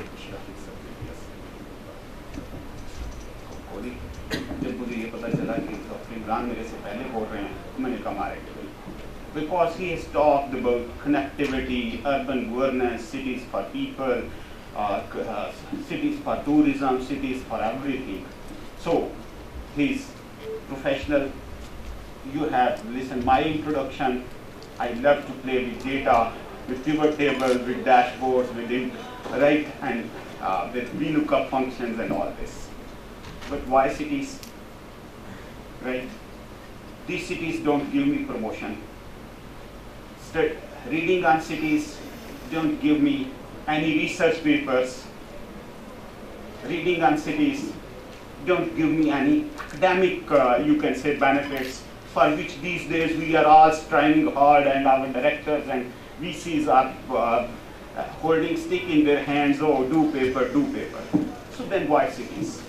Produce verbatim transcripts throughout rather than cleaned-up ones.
जब मुझे ये पता चला कि डॉक्टर इमरान मेरे से पहले बोल रहे हैं, मैंने कहा Marriott because he has talked about connectivity, urban governance, cities for people, uh, uh, cities for tourism, cities for everything. So he's professional. You have listened my introduction. I love to play with data, with pivot tables, with dashboards, with it, right, and uh, with VLOOKUP functions and all this. But why cities, right? These cities don't give me promotion. Start reading on cities don't give me any research papers. Reading on cities don't give me any academic, uh, you can say, benefits, for which these days we are all striving hard, and our directors and V Cs are uh, holding stick in their hands, oh, do paper, do paper. So then why cities?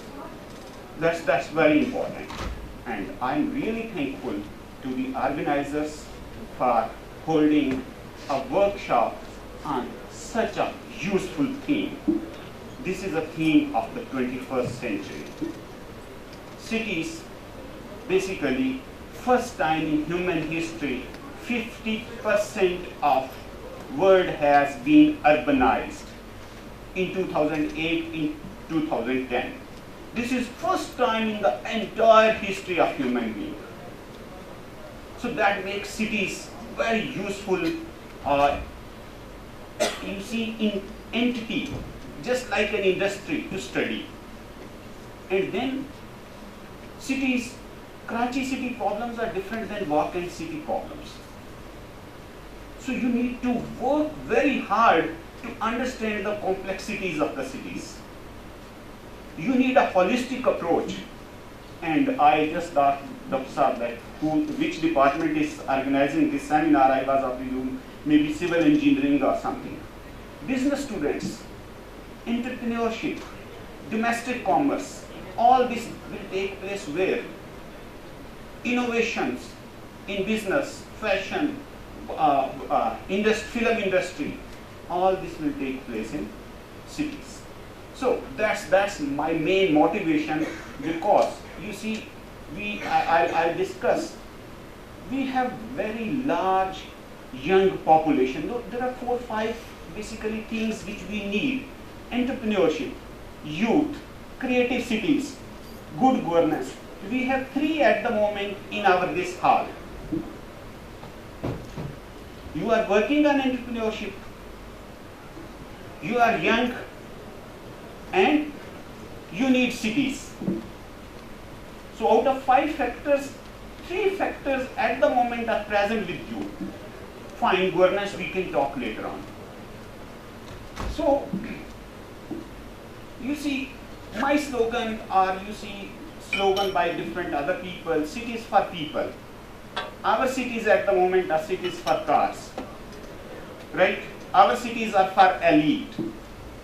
That's, that's very important. And I'm really thankful to the organizers for holding a workshop on such a useful theme. This is a theme of the twenty-first century. Cities, basically, first time in human history, fifty percent of world has been urbanized in two thousand eight, in two thousand ten. This is first time in the entire history of human being. So that makes cities very useful, uh, you see, in entity, just like an industry to study. And then cities, Karachi city problems are different than Wakhan city problems. So you need to work very hard to understand the complexities of the cities. You need a holistic approach. And I just asked Dapsar that who, which department is organizing this seminar. I was of the room, maybe civil engineering or something. Business students, entrepreneurship, domestic commerce, all this will take place where? Innovations in business, fashion, uh, uh, industry, film industry, all this will take place in cities. So that's, that's my main motivation, because you see, we, I, I, I'll discuss, we have very large young population. There are four or five basically things which we need: entrepreneurship, youth, creative cities, good governance. We have three at the moment in our this hall. You are working on entrepreneurship, you are young, and you need cities. So out of five factors, three factors at the moment are present with you. Fine, governance we can talk later on. So, you see, my slogan, or you see, slogan by different other people, cities for people. Our cities at the moment are cities for cars, right? Our cities are for elite.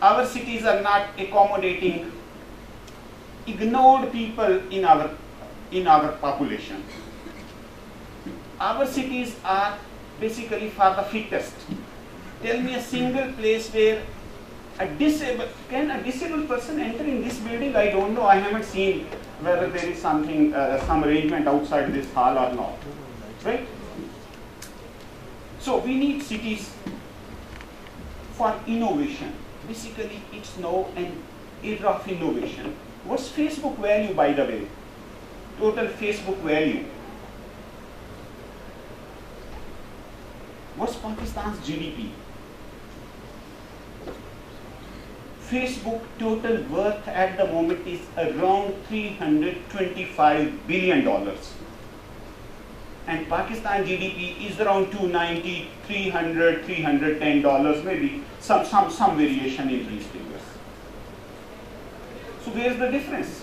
Our cities are not accommodating ignored people in our in our population. Our cities are basically for the fittest. Tell me a single place where a disabled, can a disabled person enter in this building? I don't know. I haven't seen whether there is something, uh, some arrangement outside this hall or not, right? So we need cities for innovation. Basically, it's now an era of innovation. What's Facebook value, by the way? Total Facebook value. What's Pakistan's G D P? Facebook total worth at the moment is around three hundred twenty-five billion dollars, and Pakistan G D P is around two ninety, three hundred, three hundred ten dollars, maybe some some some variation in these figures. So where's the difference?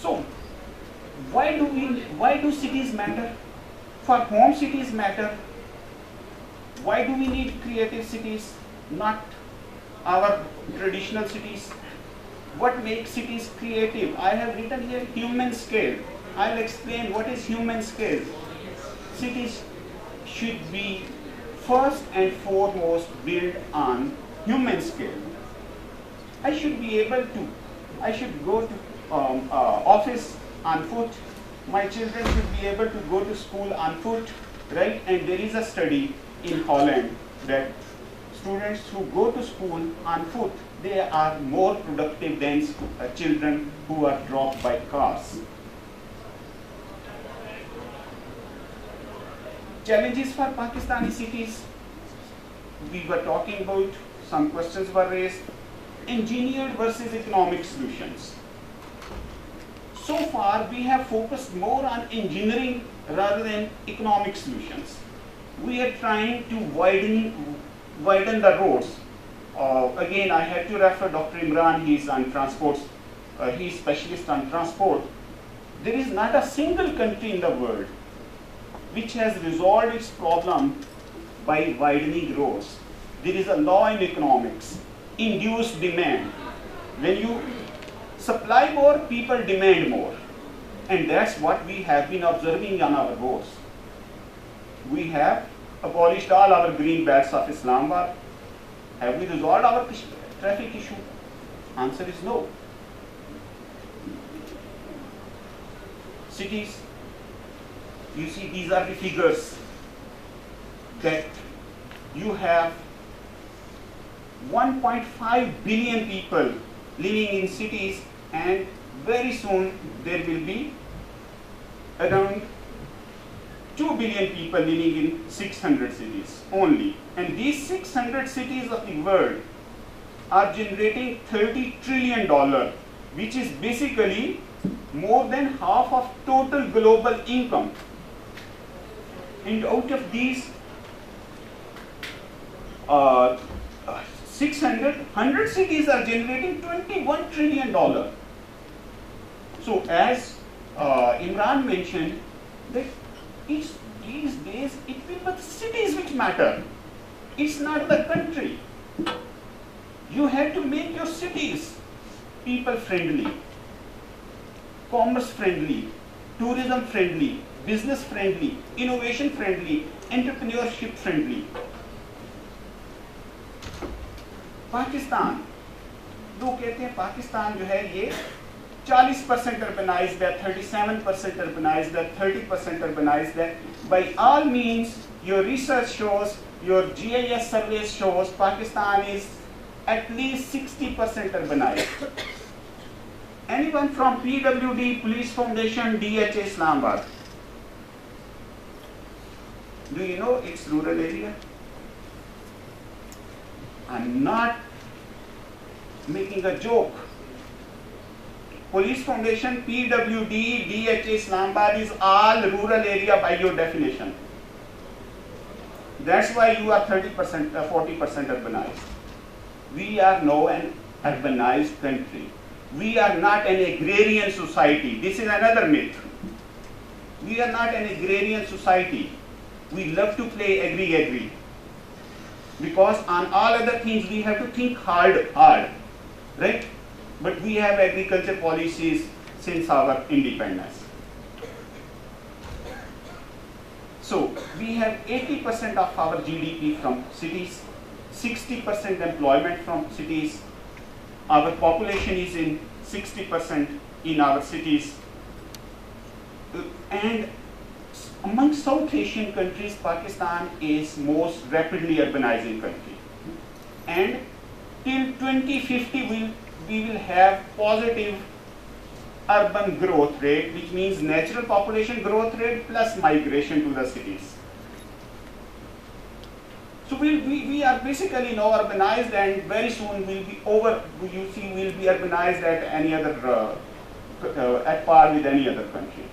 So why do we why do cities matter? For whom cities matter? Why do we need creative cities, not our traditional cities? What makes cities creative? I have written here human scale. I'll explain what is human scale. Cities should be first and foremost build on human skill. I should be able to, I should go to um, uh, office on foot, my children should be able to go to school on foot, right? And there is a study in Holland that students who go to school on foot, they are more productive than uh, children who are dropped by cars. Challenges for Pakistani cities, we were talking about, some questions were raised. Engineered versus economic solutions. So far, we have focused more on engineering rather than economic solutions. We are trying to widen, widen the roads. Uh, again, I had to refer Doctor Imran, he is on transport, uh, he is specialist on transport. There is not a single country in the world which has resolved its problem by widening roads. There is a law in economics, induced demand. When you supply more, people demand more. And that's what we have been observing on our roads. We have abolished all our green belts of Islamabad. Have we resolved our traffic issue? Answer is no. Cities. You see, these are the figures that you have one point five billion people living in cities, and very soon there will be around two billion people living in six hundred cities only. And these six hundred cities of the world are generating thirty trillion dollars, which is basically more than half of total global income. And out of these uh, six hundred, one hundred cities are generating twenty-one trillion dollars. So as uh, Imran mentioned, that each, these days it will be the cities which matter. It's not the country. You have to make your cities people friendly, commerce friendly, tourism friendly, business friendly, innovation friendly, entrepreneurship friendly. Pakistan, लोग कहते हैं पाकिस्तान जो है ये forty percent urbanized है, thirty-seven percent urbanized है, thirty percent urbanized है. By all means, your research shows, your G I S survey shows, Pakistan is at least sixty percent urbanized. Anyone from P W D, Police Foundation, D H A, Islamabad? Do you know its rural area? I'm not making a joke. Police Foundation, P W D, D H A, Islamabad is all rural area by your definition. That's why you are thirty percent, uh, forty percent urbanized. We are now an urbanized country. We are not an agrarian society. This is another myth. We are not an agrarian society. We love to play agri-agri. Because on all other things we have to think hard, hard, right? But we have agriculture policies since our independence. So we have eighty percent of our G D P from cities, sixty percent employment from cities. Our population is in sixty percent in our cities. And among South Asian countries, Pakistan is most rapidly urbanizing country. And till twenty fifty, we'll, we will have positive urban growth rate, which means natural population growth rate plus migration to the cities. So we'll, we, we are basically now urbanized, and very soon we'll be over, you see, we'll be urbanized at any other, uh, uh, at par with any other country.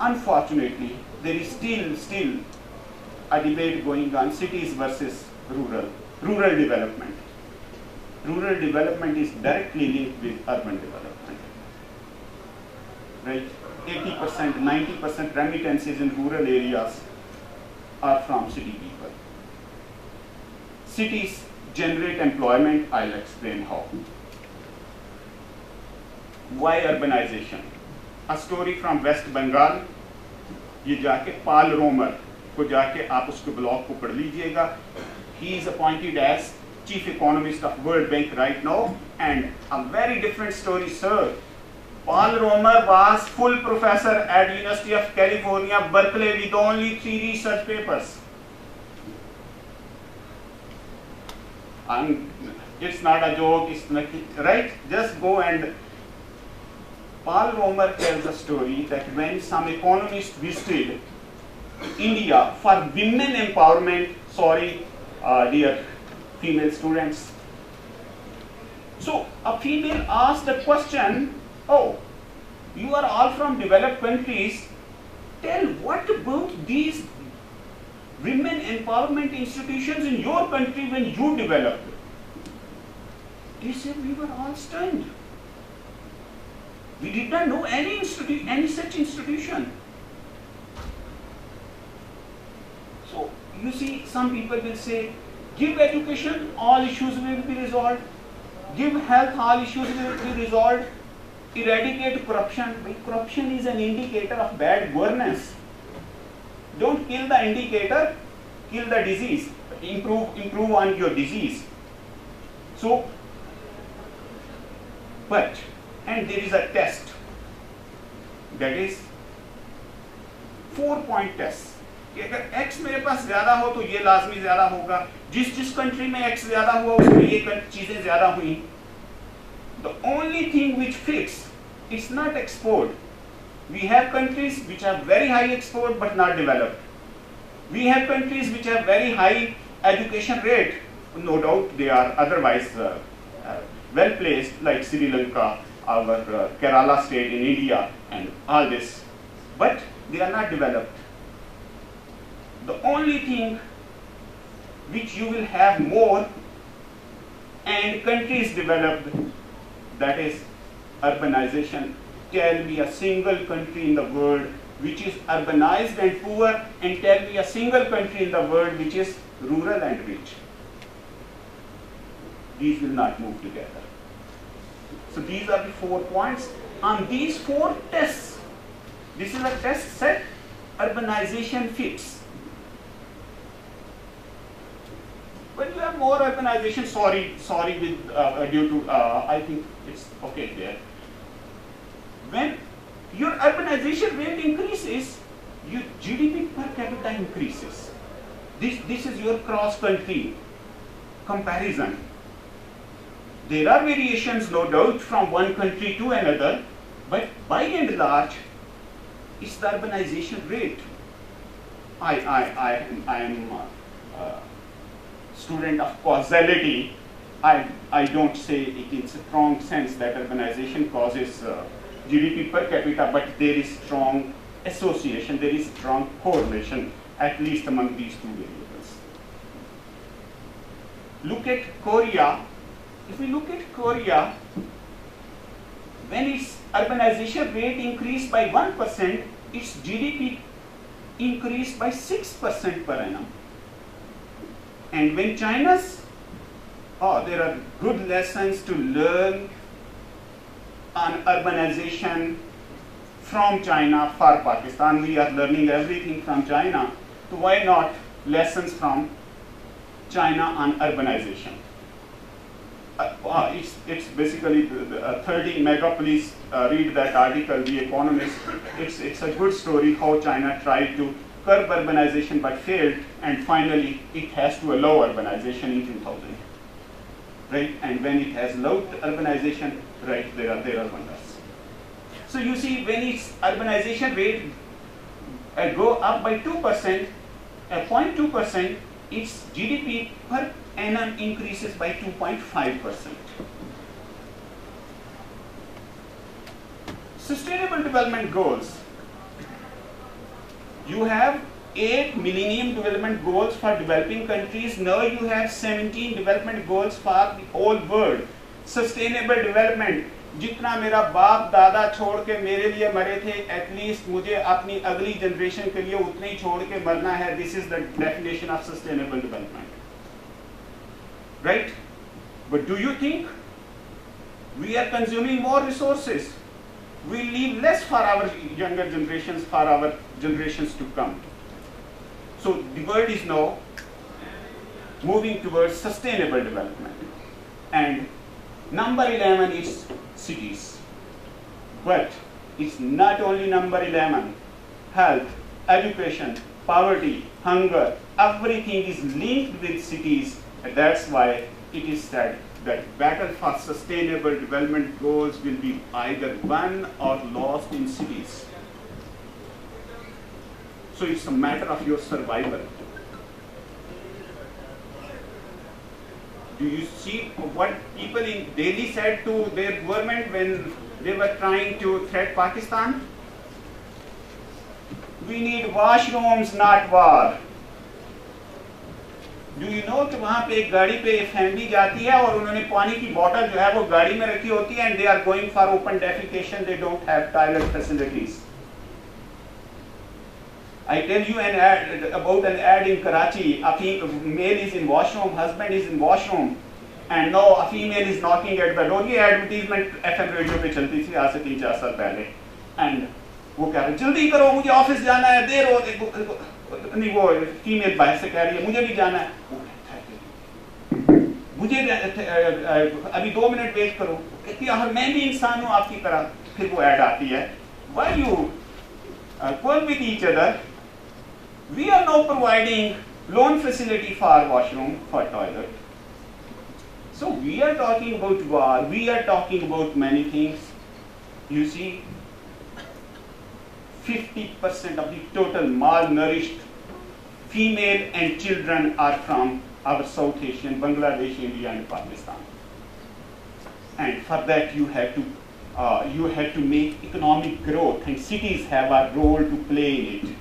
Unfortunately, there is still, still a debate going on, cities versus rural, rural development. Rural development is directly linked with urban development, right? eighty percent, ninety percent remittances in rural areas are from city people. Cities generate employment, I'll explain how. Why urbanization? A story from West Bengal, ये जाके पाल रोमर को जाके आप उसके blog को पढ़ लीजिएगा। He is appointed as chief economist of World Bank right now and a very different story sir. Paul Romer was full professor at University of California Berkeley with only three research papers. And it's not a joke, it's not, right? Just go and Paul Romer tells a story that when some economists visited India for women empowerment, sorry, uh, dear female students. So a female asked a question. Oh, you are all from developed countries. Tell what about these women empowerment institutions in your country when you developed? They said we were all stunned. We did not know any institu- any such institution. So you see, some people will say, give education, all issues will be resolved. Give health, all issues will be resolved. Eradicate corruption. Corruption is an indicator of bad governance. Don't kill the indicator, kill the disease. Improve, improve on your disease. So, but, and there is a test. That is four-point test. कि अगर x मेरे पास ज़्यादा हो तो ये लाजमी ज़्यादा होगा. जिस जिस कंट्री में x ज़्यादा हुआ उसमें ये चीज़ें ज़्यादा हुई. The only thing which fixed is not export. We have countries which have very high export but not developed. We have countries which have very high education rate. No doubt they are otherwise uh, uh, well placed, like Sri Lanka, our uh, Kerala state in India and all this. But they are not developed. The only thing which you will have more and countries developed, that is urbanization. Tell me a single country in the world which is urbanized and poor, and tell me a single country in the world which is rural and rich. These will not move together. So these are the four points. On these four tests, this is a test set, urbanization fits. When you have more urbanization, sorry, sorry, with uh, due to uh, I think it's okay there. When your urbanization rate increases, your G D P per capita increases. This this is your cross-country comparison. There are variations, no doubt, from one country to another, but by and large, it's the urbanization rate. I I I I am. Uh, uh, Student of causality, I I don't say it in strong sense that urbanization causes uh, G D P per capita, but there is strong association, there is strong correlation at least among these two variables. Look at Korea. If we look at Korea, when its urbanization rate increased by one percent, its G D P increased by six percent per annum. And when China's, oh, there are good lessons to learn on urbanization from China for Pakistan. We are learning everything from China, so why not lessons from China on urbanization? Uh, uh, it's, it's basically the, the, uh, thirty megapolis. Uh, read that article, The Economist. It's, it's a good story how China tried to curb urbanization but failed, and finally it has to allow urbanization in two thousand, right? And when it has allowed urbanization, right, there are there are wonders. So you see, when its urbanization rate uh, go up by two percent, zero point two percent, its G D P per annum increases by two point five percent. Sustainable Development Goals. You have eight Millennium Development Goals for developing countries. Now you have seventeen development goals for the whole world. Sustainable development. जितना मेरा बाप दादा छोड़ के मेरे लिए मरे थे, एटलीस्ट मुझे अपनी अगली जनरेशन के लिए उतने ही छोड़ के मरना है. This is the definition of sustainable development, right? But do you think we are consuming more resources? We leave less for our younger generations, for our generations to come. So the world is now moving towards sustainable development. And number eleven is cities. But it's not only number eleven. Health, education, poverty, hunger, everything is linked with cities. And that's why it is said that battle for sustainable development goals will be either won or lost in cities. So it's a matter of your survival. Do you see what people in Delhi said to their government when they were trying to threat Pakistan? We need washrooms, not war. Do you know कि वहाँ पे एक गाड़ी पे family जाती है और उन्होंने पानी की बोतल जो है वो गाड़ी में रखी होती है and they are going for open defecation. They don't have toilet facilities. I tell you an ad about an ad in Karachi. A male is in washroom, husband is in washroom, and now a female is knocking at the door. ये advertisement F M radio पे चलती थी आज से तीन चार साल पहले, and वो कह रहे जल्दी करो मुझे ऑफिस जाना है, देर हो नहीं, वो फीमेल बाहर से कह रही है मुझे भी जाना है, मुझे अभी दो मिनट वेट करो, कहती है मैं भी इंसान हूँ आपकी तरह. फिर वो ऐड आती है, why you quarrel with each other, we are now providing loan facility for washroom, for toilet. So we are talking about war, we are talking about many things. You see, fifty percent of the total malnourished female and children are from our South Asian, Bangladesh, India and Pakistan. And for that you have to Uh, you have to make economic growth, and cities have a role to play in it.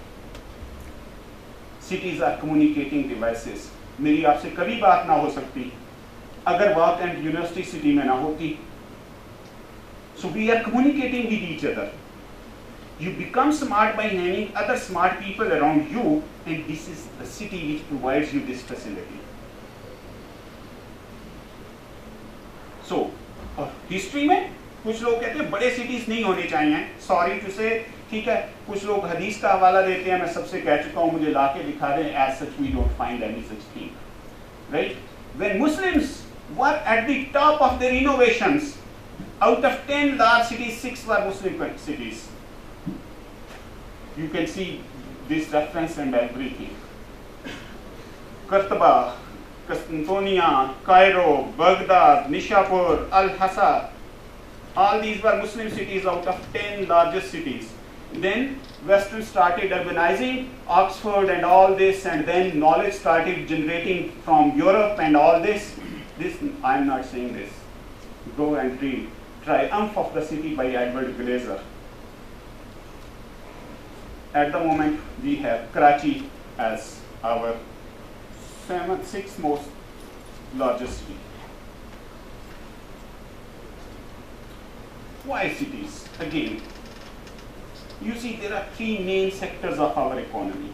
Cities are communicating devices. मेरी आपसे कभी बात ना हो सकती अगर बात and university city में ना होती. So we are communicating with each other. You become smart by having other smart people around you, and this is the city which provides you this facility. So uh, history में कुछ लोग कहते हैं बड़े cities नहीं होने चाहिए, sorry to से, ठीक है. कुछ लोग हदीस का हवाला देते हैं, मैं सबसे कह चुका हूँ मुझे लाके दिखा दें, as such we don't find any such thing, right. When Muslims were at the top of their innovations, out of ten large cities, six were Muslim cities. You can see this reference and everything. कर्तबा, कस्तंतोनिया, Cairo, Baghdad, Nishapur, Al Hasa, all these were Muslim cities out of ten largest cities. Then Western started urbanizing, Oxford and all this, and then knowledge started generating from Europe and all this. This I am not saying this. Go and read Triumph of the City by Edward Glazer. At the moment, we have Karachi as our seventh, sixth most largest city. Why cities? Again, you see there are three main sectors of our economy.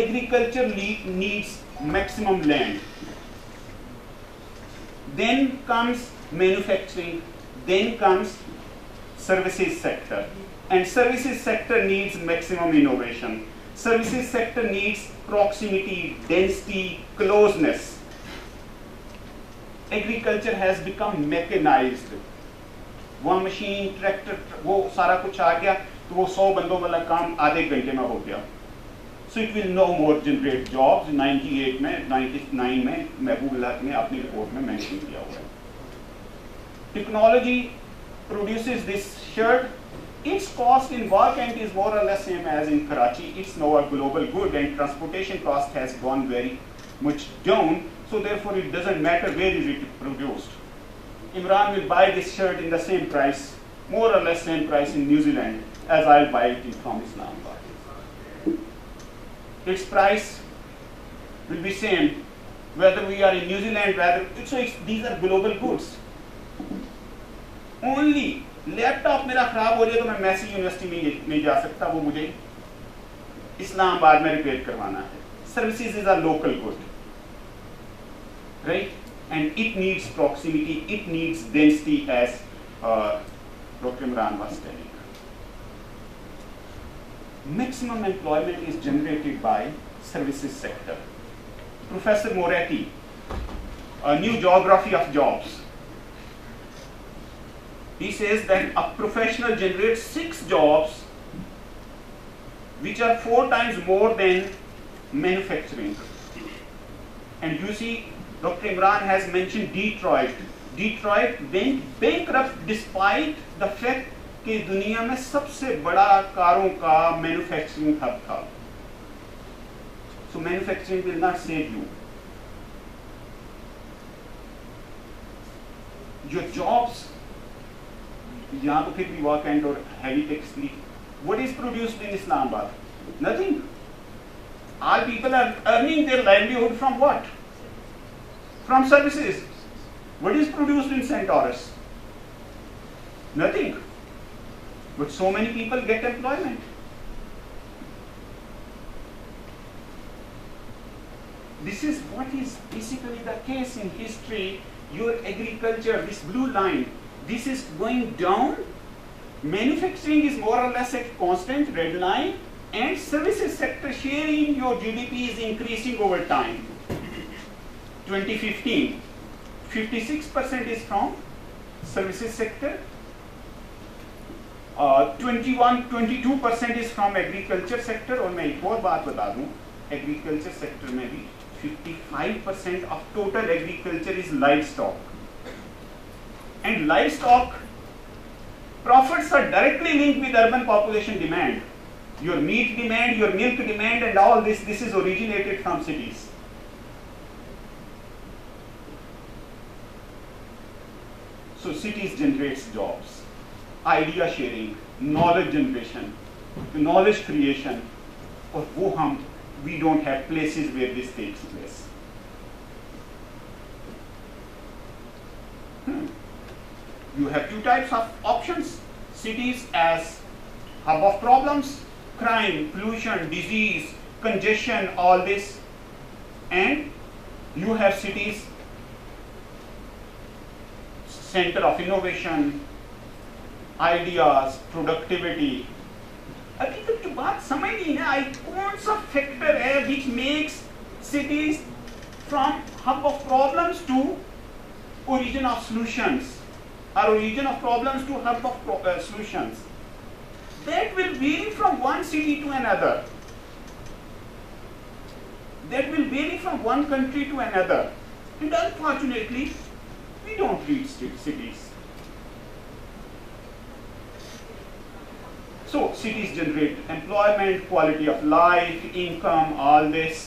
Agriculture needs maximum land. Then comes manufacturing. Then comes services sector. And services sector needs maximum innovation. Services sector needs proximity, density, closeness. Agriculture has become mechanized. वो machine, tractor, वो सारा कुछ आ गया तो वो सौ बंदों वाला काम आधे घंटे में हो गया. So it will no more generate jobs. अट्ठानवे में, निन्यानवे में महबूब हक ने अपनी रिपोर्ट में मेंशन किया हुआ है. Technology produces this shirt. Its cost in वारकैंट is more or less same as in Karachi. It's now a global good and transportation cost has gone very much down. So therefore it doesn't matter where is it produced. Imran will buy this shirt in the same price, more or less same price in New Zealand as I'll buy it from Islamabad. Its price will be same whether we are in New Zealand, whether so it's, these are global goods. Only laptop मेरा खराब हो जाए तो मैं Massey university में जा सकता, वो मुझे इस्लामाबाद में रिपेयर करवाना है. Services is a local good, right? And it needs proximity, it needs density, as uh, Doctor Imran was telling. Maximum employment is generated by services sector. Professor Moretti, a new geography of jobs. He says that a professional generates six jobs which are four times more than manufacturing. And you see, Doctor Imran has mentioned Detroit. Detroit went bankrupt despite the fact कि दुनिया में सबसे बड़ा कारों का manufacturing hub था. So manufacturing will not save you. Your jobs यहाँ तो फिर भी वर्क एंड और हैवी टेक्स ली. What is produced in Islamabad? Nothing. All people are earning their livelihood from what? From services. What is produced in Centaurus? Nothing. But so many people get employment. This is what is basically the case in history. Your agriculture, this blue line, this is going down. Manufacturing is more or less at constant, red line, and services sector share in your G D P is increasing over time. twenty fifteen, fifty-six percent is from services sector. twenty-one, twenty-two percent is from agriculture sector. और मैं एक और बात बता दूं, agriculture sector में भी fifty-five percent of total agriculture is livestock, and livestock profits are directly linked with urban population demand. Your meat demand, your milk demand, and all this this is originated from cities. So cities generates jobs. Idea sharing, knowledge generation, knowledge creation, और वो हम we don't have places where this takes place. You have two types of options, cities as hub of problems, crime, pollution, disease, congestion, all this, and you have cities centre of innovation, ideas, productivity. अभी तक जो बात समझ नहीं है आई कौन सा factor है which makes cities from hub of problems to origin of solutions और origin of problems to hub of solutions. That will vary from one city to another. That will vary from one country to another. And unfortunately we don't read cities. So cities generate employment, quality of life, income, all this.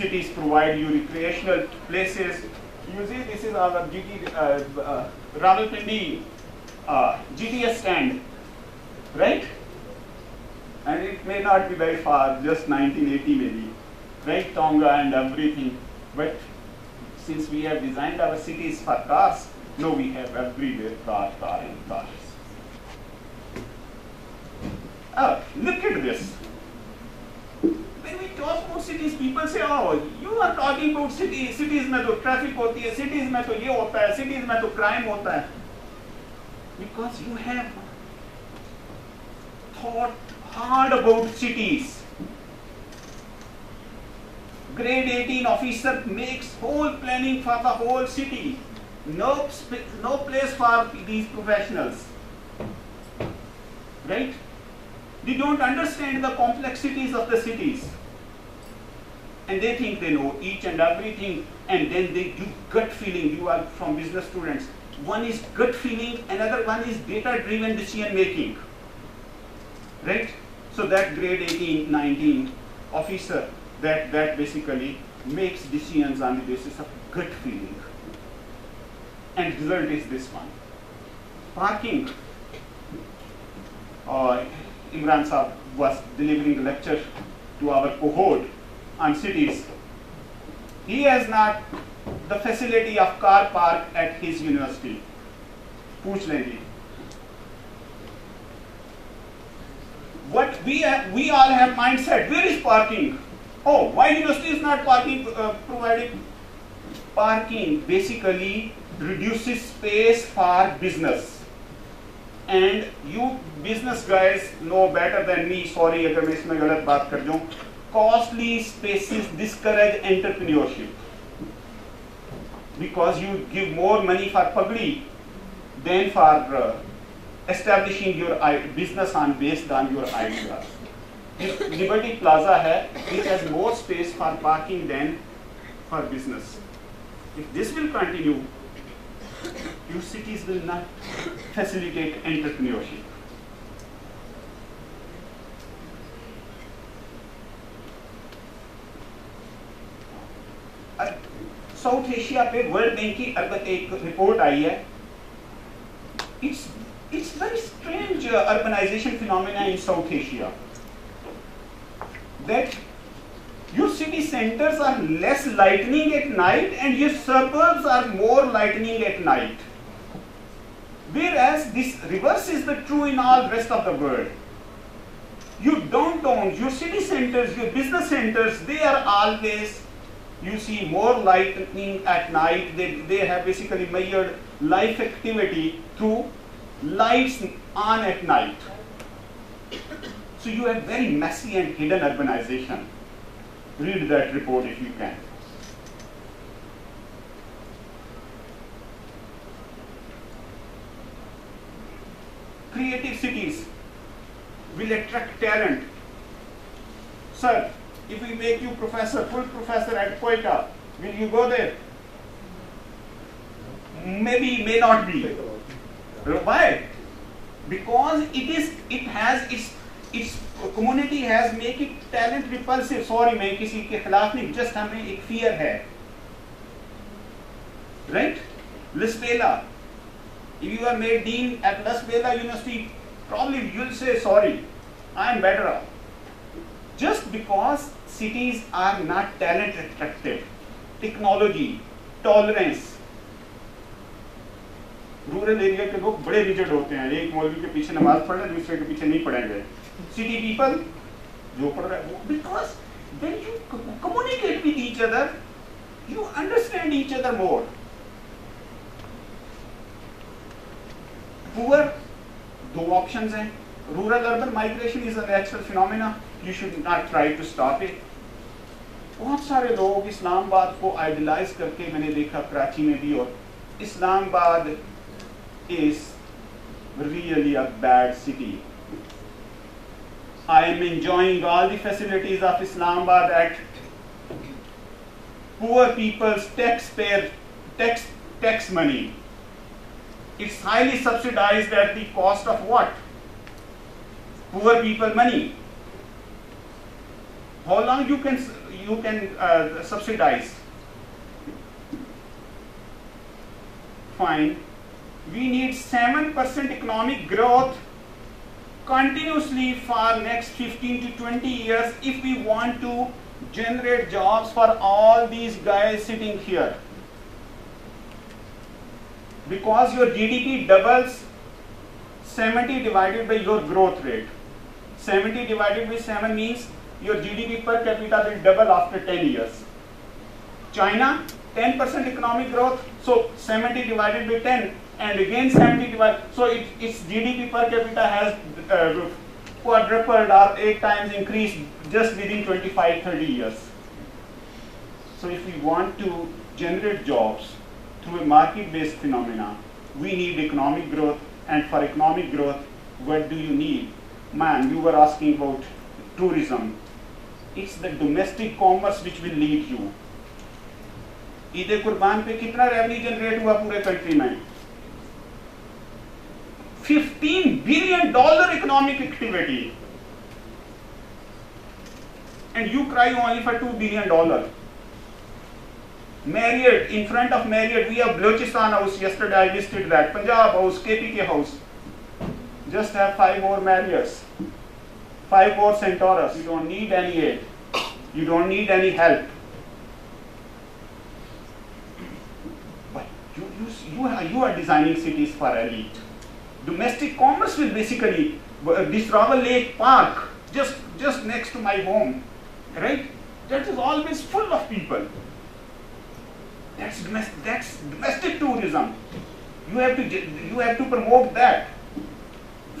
Cities provide you recreational places. You see, this is our G T, uh, uh, Rawalpindi uh, G T S stand, right? And it may not be very far, just nineteen eighty maybe, right? Tonga and everything. But since we have designed our cities for cars, now we have everywhere car, car, and car. Uh, look at this. When we talk about cities, people say, "Oh, you are talking about cities. Cities में तो traffic होती है, cities में तो ये होता है, cities में तो crime होता है." Because you have thought hard about cities. Grade eighteen officer makes whole planning for the whole city. No, no place for these professionals, right? They don't understand the complexities of the cities, and they think they know each and everything, and then they do gut feeling. You are from business students. One is gut feeling, another one is data-driven decision making. Right? So that grade eighteen, nineteen officer, that that basically makes decisions on the basis of gut feeling, and result is this one. Parking. Uh, Imran Saab was delivering a lecture to our cohort on cities. He has not the facility of car park at his university. Pooch leji. What we have, we all have mindset. Where is parking? Oh, why university is not parking uh, providing? Parking basically reduces space for business. And you business guys know better than me. Sorry अगर मैं इसमें गलत बात कर दूं. costly spaces discourage entrepreneurship, because you give more money for public than for uh, establishing your business on based on your ideas. Liberty Plaza है, which has more space for parking than for business. If this will continue, your cities will not facilitate entrepreneurship. South Asia पे World Bank की urban एक report आई है. It's it's very strange urbanisation phenomena in South Asia that your city centers are less lightning at night and your suburbs are more lightning at night, whereas this reverse is the true in all rest of the world. You don't own your city centers, your business centers, they are always, you see more lightning at night. They they have basically measured life activity through lights on at night. So you have very messy and hidden urbanization. Read that report if you can. Creative cities will attract talent. Sir, if we make you professor, full professor at Quetta, will you go there? Maybe, may not be. Why? Because it is, it has its इस community has make it talent repulsive. Sorry, मैं किसी के खिलाफ नहीं, just हमें एक fear है, right? Lasbela, if you are made dean at Lasbela university, probably you will say sorry, I am better off, just because cities are not talent attractive. Technology, tolerance, rural area के लोग बड़े रिजिड होते हैं, एक मौलवी के पीछे नमाज पढ़ रहे हैं, दूसरे के पीछे नहीं पढ़ेंगे. City people जो पढ़ रहे हैं, because when you communicate with each other, you understand each other more. Poor, दो options हैं. Rural urban migration is a natural phenomena. You should not try to stop it. बहुत सारे लोग इस्लामाबाद को आइडियलाइज करके, मैंने देखा कराची में भी, और Islamabad is really a bad city. I am enjoying all the facilities of Islamabad at poor people's taxpayer tax tax money. It's highly subsidized at the cost of what? Poor people money. How long you can you can uh, subsidize? Fine. We need seven percent economic growth continuously for next fifteen to twenty years if we want to generate jobs for all these guys sitting here. Because your G D P doubles, seventy divided by your growth rate. seventy divided by seven means your G D P per capita will double after ten years. China, ten percent economic growth, so seventy divided by ten. And again seventy divided, so it, its G D P per capita has uh, quadrupled or eight times increased just within twenty-five to thirty years. So if we want to generate jobs through a market-based phenomena, we need economic growth. And for economic growth, what do you need? Man, you were asking about tourism. It's the domestic commerce which will lead you. Eid-e Qurban pe kitna revenue generate hua pure country mein? fifteen billion dollar economic activity, and you cry only for two billion dollar. Marriott, in front of Marriott we have Balochistan house. Yesterday I listed that. Punjab house, K P K house. Just have five more Marriotts, five more Centaurus. You don't need any aid. You don't need any help. But you you you are, you are designing cities for elite. Domestic commerce will basically, uh, this Rawal Lake Park, just just next to my home, right? That is always full of people. That's domestic, that's domestic tourism. You have to you have to promote that.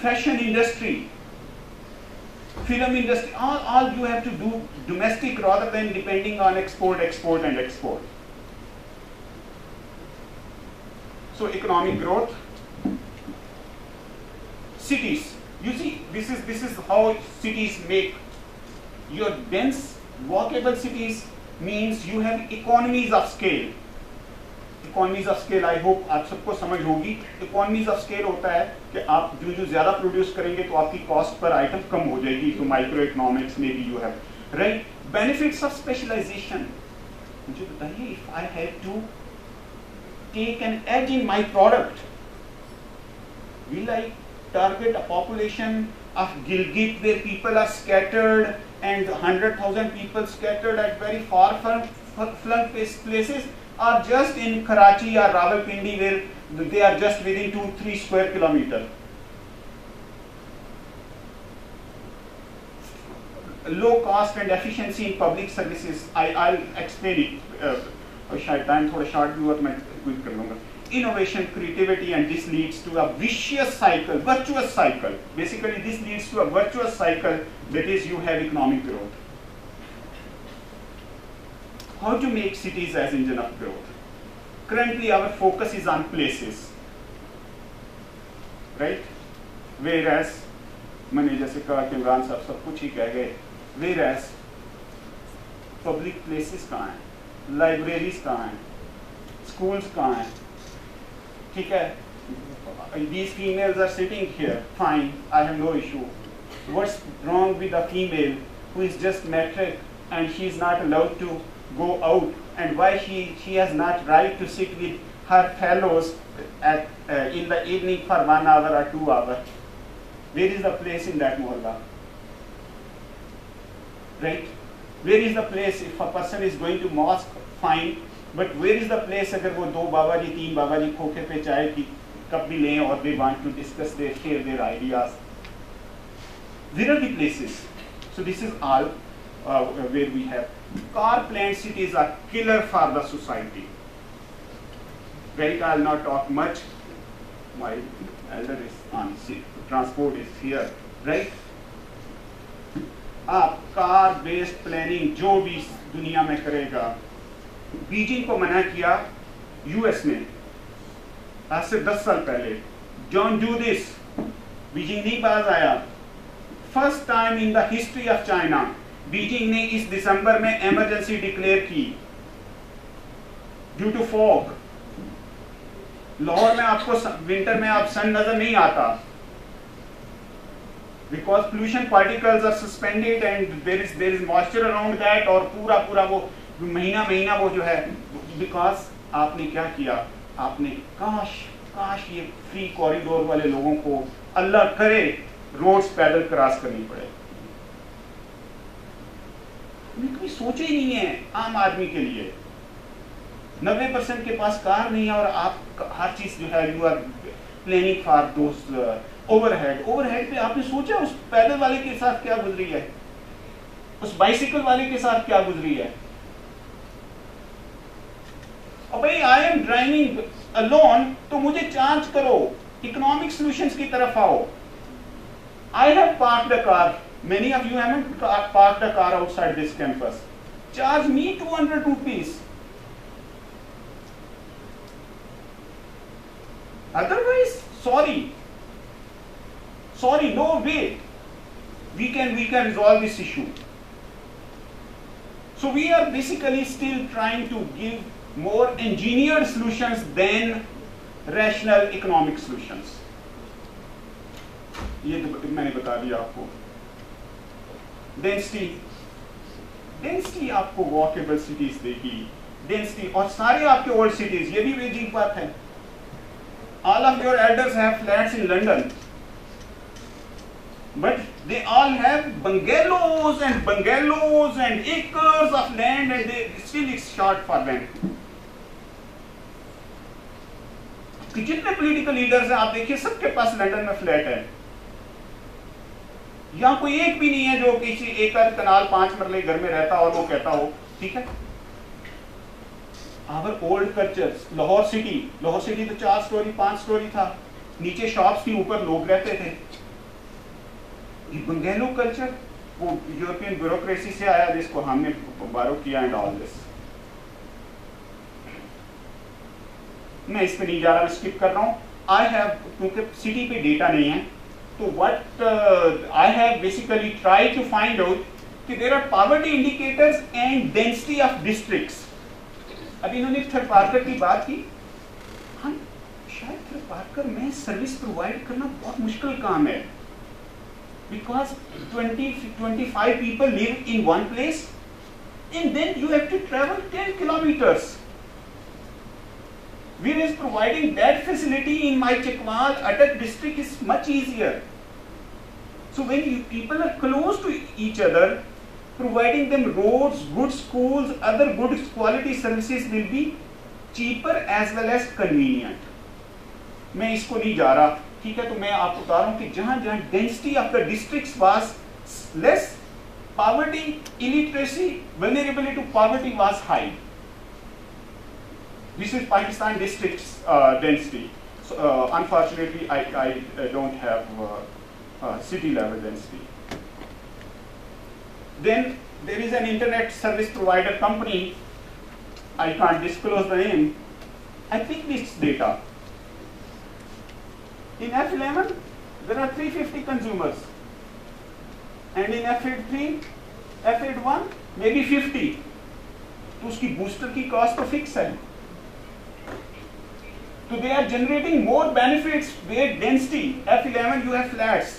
Fashion industry. film industry, all, all you have to do domestic rather than depending on export, export and export. So economic growth. Cities, you see, this is, this is how cities make your dense walkable cities means you have economies of scale. Economies of scale I hope आप सबको समझ होगी. Economies of scale होता है कि आप जो जो ज्यादा प्रोड्यूस करेंगे तो आपकी कॉस्ट पर आइटम कम हो जाएगी. तो माइक्रो इकोनॉमिक्स में भी you have right. Benefits of specialisation, मुझे बताइए if I have to take an edge in my product will I target a population of Gilgit where people are scattered and one hundred thousand people scattered at very far flung places are just in Karachi or Rawalpindi where they are just within two, three square kilometer. Low cost and efficiency in public services. I, I'll explain it. Uh, time thoda short view aur main quick kar lunga. Innovation, creativity, and this leads to a vicious cycle, virtuous cycle. Basically, this leads to a virtuous cycle. That is, you have economic growth. How to make cities as engine of growth? Currently, our focus is on places, right? Whereas, मैंने जैसे कहा कि इमरान साहब सब कुछ ही कह गए. Whereas, public places कहाँ हैं? Libraries कहाँ हैं? Schools कहाँ हैं? ठीक है? These females are sitting here. Fine, I have no issue. What's wrong with a female who is just matric and she is not allowed to go out, and why she she has not right to sit with her fellows at uh, in the evening for one hour or two hour? Where is the place in that mohalla? Right? Where is the place if a person is going to mosque? Fine, but where is the place अगर वो दो बाबा जी तीन बाबा जी खोखे पे चाय की cup भी लें और they want to discuss their share their ideas? Where are the places? So this is all uh, where we have. Car planned cities are killer for the society. Right? I'll not talk much. My elder is on seat. Transport is here. Right? आप car based planning जो भी दुनिया में करेगा. Beijing को मना किया US ने आज से दस साल पहले. Don't do this. बीजिंग नहीं बाज आया. First time in the history of China. Beijing ने इस दिसंबर में इमरजेंसी डिक्लेयर की ड्यू टू फॉग. लाहौर में आपको विंटर में आप सन नजर नहीं आता because pollution particles are suspended and there is there is moisture around that और पूरा पूरा वो महीना महीना वो जो है बिकॉज आपने क्या किया आपने काश काश ये फ्री कॉरिडोर वाले लोगों को अल्लाह करे रोड्स पैदल क्रॉस करनी पड़े. कभी सोचे ही नहीं है आम आदमी के लिए. नब्बे परसेंट के पास कार नहीं है और आप हर चीज जो है यू आर प्लानिंग फॉर दोस्त ओवरहेड. ओवरहेड पे आपने सोचा उस पैदल वाले के साथ क्या गुजरी है, उस बाइसिकल वाले के साथ क्या गुजरी है? और भाई आई एम ड्राइविंग अलोन तो मुझे चार्ज करो. इकोनॉमिक सॉल्यूशंस की तरफ आओ. I have parked the car. Many of you haven't parked a car outside this campus. Charge me two hundred rupees. Otherwise, sorry, sorry, no way. We can we can resolve this issue. So we are basically still trying to give more engineered solutions than rational economic solutions. ये तो मैंने बता दिया आपको. Density, density आपको walkable cities देगी. Density और सारे आपके ओल्ड सिटीज, ये भी बेजिंग बात है. All of your elders have flats in London but they all have bungalows and bungalows and acres of land and they still it's short for them. जितने political leaders हैं आप देखिए सबके पास London में फ्लैट है. यहाँ कोई एक भी नहीं है जो किसी एक कनाल पांच मरले घर में रहता और वो कहता हो ठीक है. Our old cultures, Lahore city, Lahore city तो चार स्टोरी पांच स्टोरी था, नीचे शॉप्स के ऊपर लोग रहते थे. ये बंगलो कल्चर वो यूरोपियन ब्यूरोक्रेसी से आया जिसको हमने बारो किया एंड ऑल दिस। मैं इस पे नहीं जा रहा, मैं स्किप कर रहा हूँ। आई हैव, क्योंकि सिटी पे डेटा नहीं है, तो what I have basically try to find out कि there are poverty indicators and density of districts. अभी इन्होंने थर्ड पार्कर की बात की, हम शायद थर्ड पार्कर में सर्विस प्रोवाइड करना बहुत मुश्किल काम है, because twenty, twenty-five people live in one place and then you have to travel ten kilometers. Whereas providing that facility in my Chakwal, Attak district is much easier. So when you, people are close to each other, providing them roads, good schools, other good quality services will be cheaper as well as convenient. मैं इसको नहीं जा रहा, ठीक है। तो मैं आपको बता रहा हूँ कि जहां जहां density of the districts was less, poverty, illiteracy, vulnerability to poverty was high. This is Pakistan districts density. Unfortunately I I don't have city level density. Then there is an internet service provider company, I can't disclose the name. I pick this data. In F eleven, there are three hundred fifty consumers, and in F eighty-three, F eighty-one, maybe fifty. तो उसकी booster की cost तो fix है। So they are generating more benefits where density. F eleven you have flats.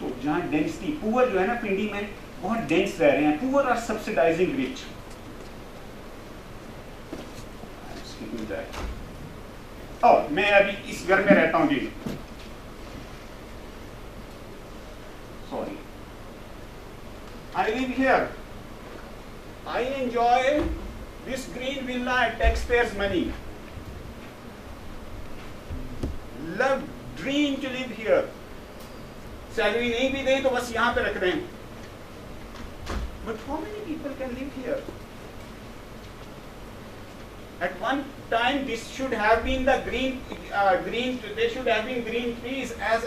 तो जहाँ density poor जो है ना पिंडी में बहुत dense रह रहे हैं, poor are subsidizing rich. Excuse me. और मैं अभी इस घर में रहता हूँ जी, sorry, I live here, I enjoy this green villa at taxpayers money, love dream to live here. Salary नहीं भी दे तो बस यहाँ पे रख रहे हैं। But how many people can live here? At one time, this should have been the green, uh, green. There should have been green trees as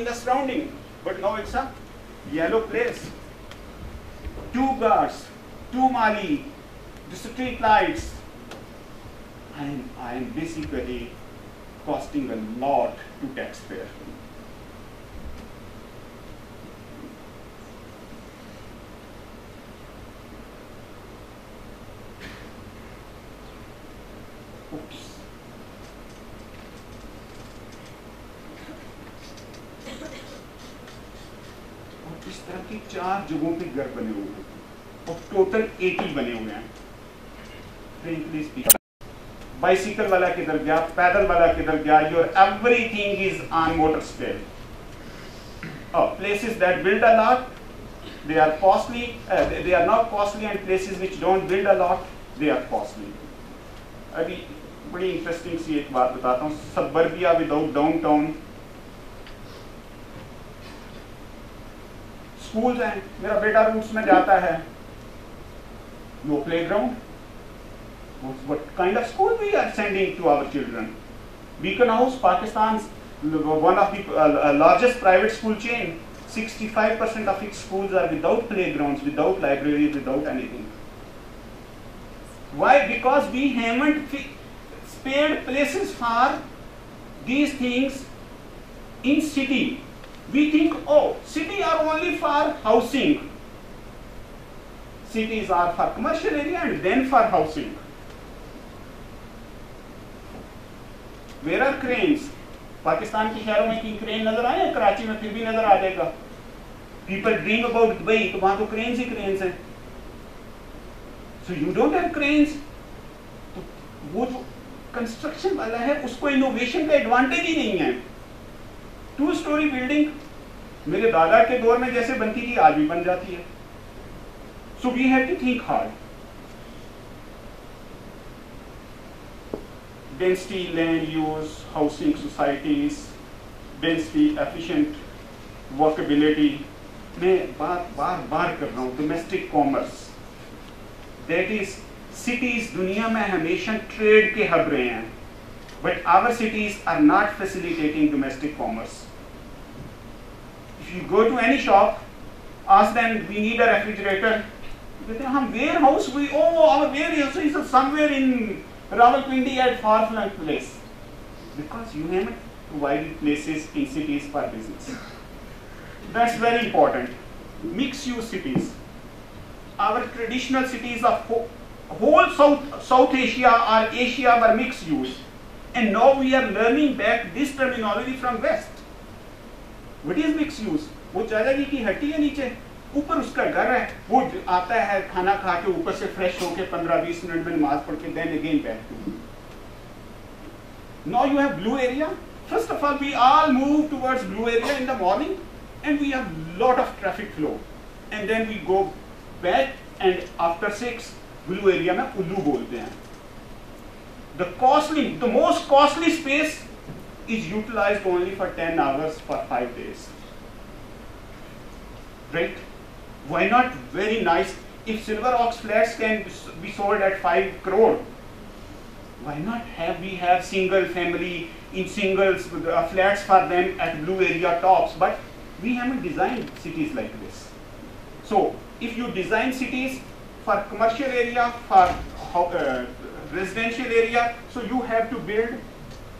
in the surrounding, but now it's a yellow place. Two guards, two mali, the street lights. I am, I am basically costing a lot to taxpayer. और इस तरह की चार जगहों पे घर बने हुए हैं और टोटल अस्सी बने हुए हैं। बाइसिकल वाला किधर गया, पैदल वाला किधर गया, your everything is on motor scale. Places that build a lot they are costly, they are not costly, and places which don't build a lot they are costly. अभी बड़ी इंटरेस्टिंग सी एक बात बताता हूँ, सबर्बिया विदाउट डाउनटाउन। स्कूल्स हैं, मेरा बेटा roots में जाता है, no playground. What kind of school we are sending to our children? Beacon house, Pakistan one of the largest private school chain, sixty-five percent of its schools are without playgrounds, without library, without anything. Why? Because we haven't spared places for these things in city. We think, oh, city are only for housing. Cities are for commercial area and then for housing. Where are cranes? Pakistan के शहरों में की crane नजर आए? कराची में फिर भी नजर आ जाएगा। People dream about Dubai, तो वहाँ तो क्रेन्स ही क्रेन्स हैं। So you don't have cranes. तो वो जो कंस्ट्रक्शन वाला है उसको इनोवेशन का एडवांटेज ही नहीं है। टू स्टोरी बिल्डिंग मेरे दादा के दौर में जैसे बनती थी आज भी बन जाती है। So we have to think hard. Density, land use, housing societies, density, efficient workability. मैं बार बार बार कर रहा हूँ domestic commerce, that is cities दुनिया में हमेशा ट्रेड के हब रहे हैं, but our cities are not facilitating domestic commerce. If you go to any shop asked them, we need a refrigerator. They said, "Hum warehouse, we oh our warehouse is somewhere in Rawalpindi at far-flung place." Because you have provided places in cities for business. That's very important. Mixed-use cities. Our traditional cities of whole South South Asia or Asia were mixed-use, and now we are learning back this terminology from West. What is mixed-use? वो चाचा जी की हट्टी है नीचे, ऊपर उसका घर है, वो आता है खाना खा के ऊपर से फ्रेश होके पंद्रह बीस मिनट में नमाज पढ़ के then again back to. Now you have blue area. First of all, we all move towards blue area in the morning, and we have lot of traffic flow, and then we go back, and after six, blue area में उल्लू बोलते हैं. The costly, the most costly space is utilized only for ten hours for five days. Right? Why not? Very nice. If Silver Ox flats can be sold at five crore, why not have we have single family in singles uh, flats for them at blue area tops? But we haven't designed cities like this. So if you design cities for commercial area, for uh, residential area, so you have to build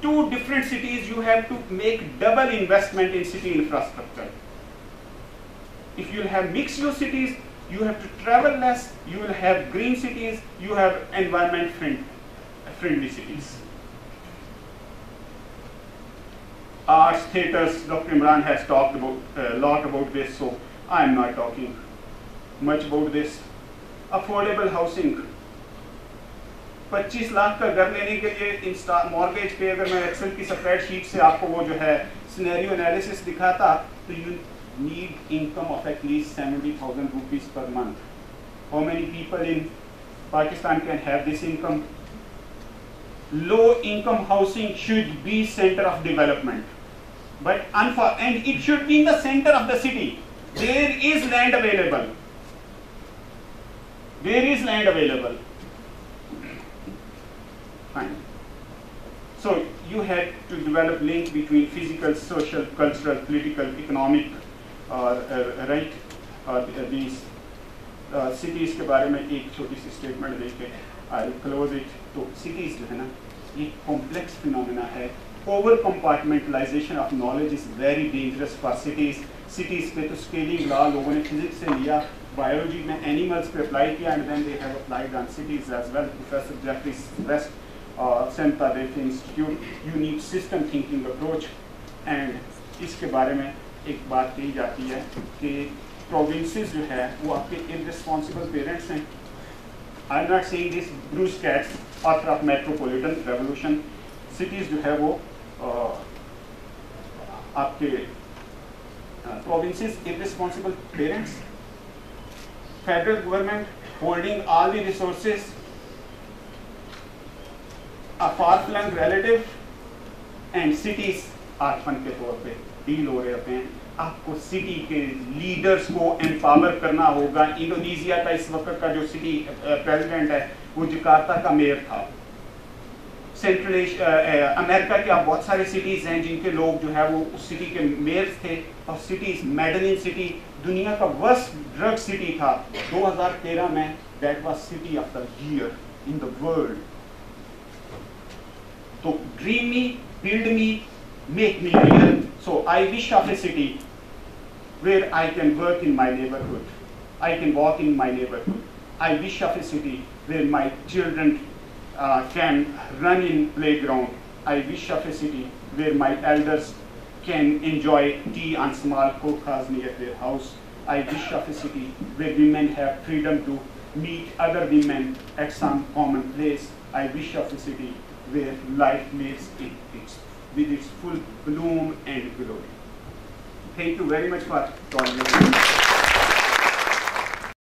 two different cities. You have to make double investment in city infrastructure. If you have mixed-use cities, you have to travel less. You will have green cities. You have environment-friendly cities. Arts, theaters. Doctor Imran has talked about a uh, lot about this, so I am not talking much about this. Affordable housing. पच्चीस लाख का घर लेने के लिए Insta mortgage पे अगर मैं Excel की स्प्रेडशीट से आपको वो जो है सिनेरियो एनालिसिस दिखाता तो you need income of at least seventy thousand rupees per month. How many people in Pakistan can have this income? Low income housing should be center of development, but and it should be in the center of the city. There is land available. There is land available. Fine. So you had to develop link between physical, social, cultural, political, economic. और right these cities के बारे में एक छोटी सी statement देके I close it. तो cities जो है ना ये कॉम्प्लेक्स फिनोमेना है. Over compartmentalisation of knowledge is very dangerous for cities. Cities पे तो स्केलिंग लॉ लोगों ने फिजिक्स से लिया, बायोलॉजी में एनिमल्स पे अप्लाई किया, and then they have applied on cities as well. Professor Jefferies West Santa Fe institute, you need system thinking approach. And इसके बारे में एक बात कही जाती है कि प्रोविंसेस जो है वो आपके इररिस्पॉन्सिबल पेरेंट्स हैं. I am not saying this. Bruce Katz author of metropolitan revolution. Cities जो है वो आ, आपके provinces irresponsible parents. Federal government holding all the resources. A far flung relative and cities orphan के तौर पे डील हो रहे हैं. आपको सिटी के लीडर्स को एम्पावर करना होगा. इंडोनेशिया का इस वक्त का जो सिटी प्रेसिडेंट है वो जकार्ता का मेयर था. सेंट्रल अमेरिका के आप बहुत सारे सिटीज़ हैं जिनके लोग जो है वो उस सिटी के मेयर्स थे. और सिटीज़ मेडलिन सिटी दुनिया का वर्स्ट ड्रग सिटी था दो हज़ार तेरह में. That was city of the year in the world. तो dream me, build me, make me real. So I wish of a city where I can work in my neighborhood, I can walk in my neighborhood. I wish of a city where my children uh, can run in playground. I wish of a city where my elders can enjoy tea on small kokhas near their house. I wish of a city where women have freedom to meet other women at some common place. I wish of a city where life lives in its with its full bloom and glory. Thank you very much for joining me.